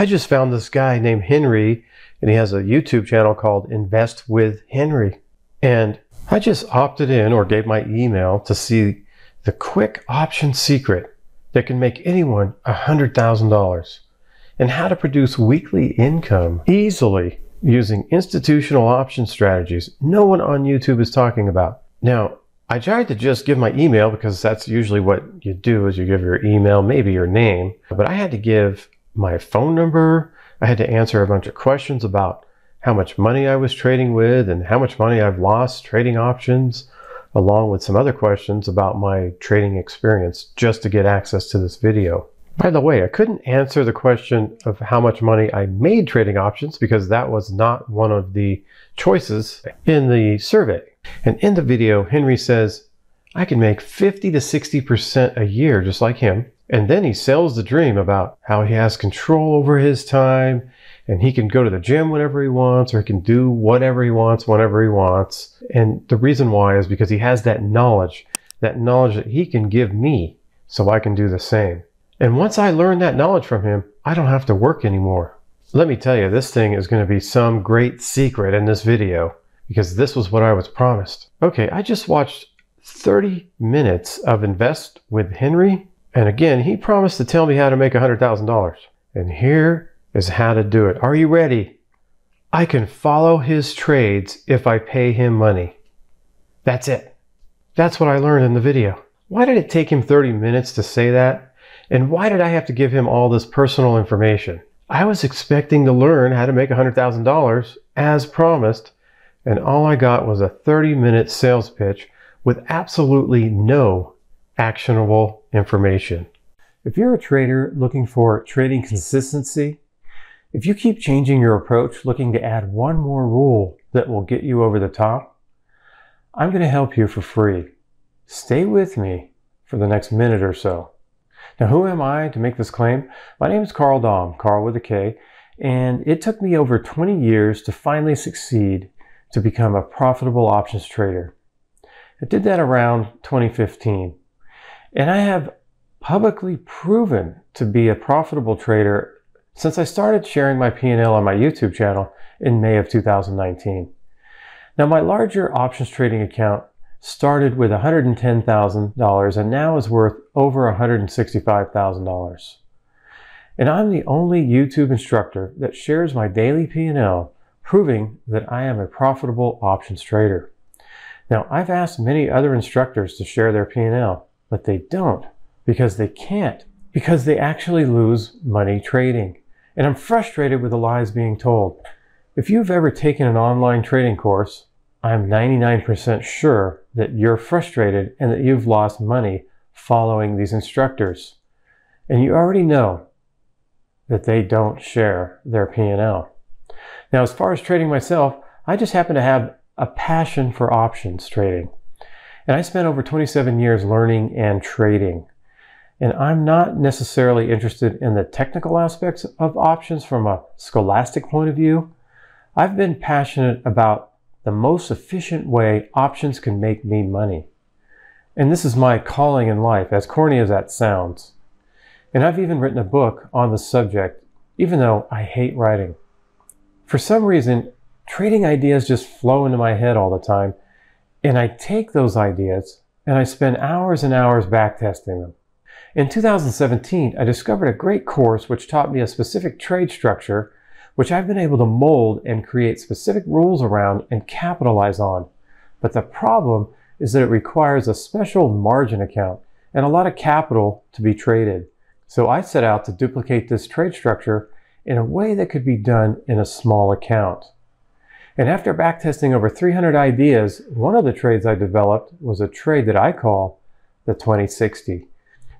I just found this guy named Henry, and he has a YouTube channel called Invest With Henry. And I just opted in or gave my email to see the quick option secret that can make anyone $100,000 and how to produce weekly income easily using institutional option strategies no one on YouTube is talking about. Now, I tried to just give my email because that's usually what you do is you give your email, maybe your name, but I had to give my phone number. I had to answer a bunch of questions about how much money I was trading with and how much money I've lost trading options, along with some other questions about my trading experience just to get access to this video. By the way, I couldn't answer the question of how much money I made trading options because that was not one of the choices in the survey. And in the video, Henry says, I can make 50 to 60% a year just like him. And then he sells the dream about how he has control over his time and he can go to the gym whenever he wants, or he can do whatever he wants, whenever he wants. And the reason why is because he has that knowledge that he can give me so I can do the same. And once I learn that knowledge from him, I don't have to work anymore. Let me tell you, this thing is going to be some great secret in this video because this was what I was promised. Okay, I just watched 30 minutes of Invest with Henry. And again, he promised to tell me how to make $100,000. And here is how to do it. Are you ready? I can follow his trades if I pay him money. That's it. That's what I learned in the video. Why did it take him 30 minutes to say that? And why did I have to give him all this personal information? I was expecting to learn how to make $100,000 as promised. And all I got was a 30-minute sales pitch with absolutely no actionable information. If you're a trader looking for trading consistency, if you keep changing your approach, looking to add one more rule that will get you over the top, I'm going to help you for free. Stay with me for the next minute or so. Now, who am I to make this claim? My name is Carl Domm, Carl with a K, and it took me over 20 years to finally succeed to become a profitable options trader. I did that around 2015. And I have publicly proven to be a profitable trader since I started sharing my P&L on my YouTube channel in May of 2019. Now, my larger options trading account started with $110,000 and now is worth over $165,000. And I'm the only YouTube instructor that shares my daily P&L, proving that I am a profitable options trader. Now, I've asked many other instructors to share their P&L, but they don't because they can't, because they actually lose money trading. And I'm frustrated with the lies being told. If you've ever taken an online trading course, I'm 99% sure that you're frustrated and that you've lost money following these instructors. And you already know that they don't share their P&L. Now, as far as trading myself, I just happen to have a passion for options trading. And I spent over 27 years learning and trading. And I'm not necessarily interested in the technical aspects of options from a scholastic point of view. I've been passionate about the most efficient way options can make me money. And this is my calling in life, as corny as that sounds. And I've even written a book on the subject, even though I hate writing. For some reason, trading ideas just flow into my head all the time. And I take those ideas and I spend hours and hours backtesting them. In 2017, I discovered a great course which taught me a specific trade structure, which I've been able to mold and create specific rules around and capitalize on. But the problem is that it requires a special margin account and a lot of capital to be traded. So I set out to duplicate this trade structure in a way that could be done in a small account. And after backtesting over 300 ideas, one of the trades I developed was a trade that I call the 2060.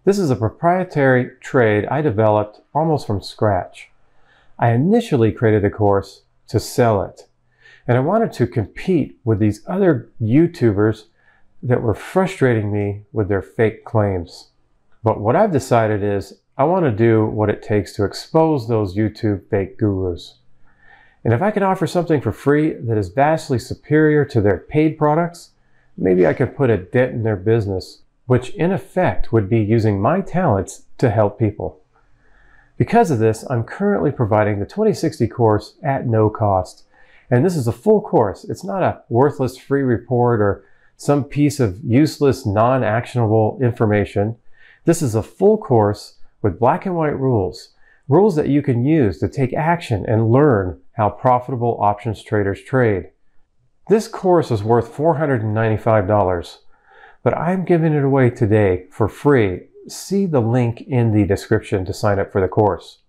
This is a proprietary trade I developed almost from scratch. I initially created a course to sell it. And I wanted to compete with these other YouTubers that were frustrating me with their fake claims. But what I've decided is I want to do what it takes to expose those YouTube fake gurus. And if I can offer something for free that is vastly superior to their paid products, maybe I could put a dent in their business, which in effect would be using my talents to help people. Because of this, I'm currently providing the 2060 course at no cost. And this is a full course. It's not a worthless free report or some piece of useless, non-actionable information. This is a full course with black and white rules, rules that you can use to take action and learn how profitable options traders trade. This course is worth $495, but I'm giving it away today for free. See the link in the description to sign up for the course.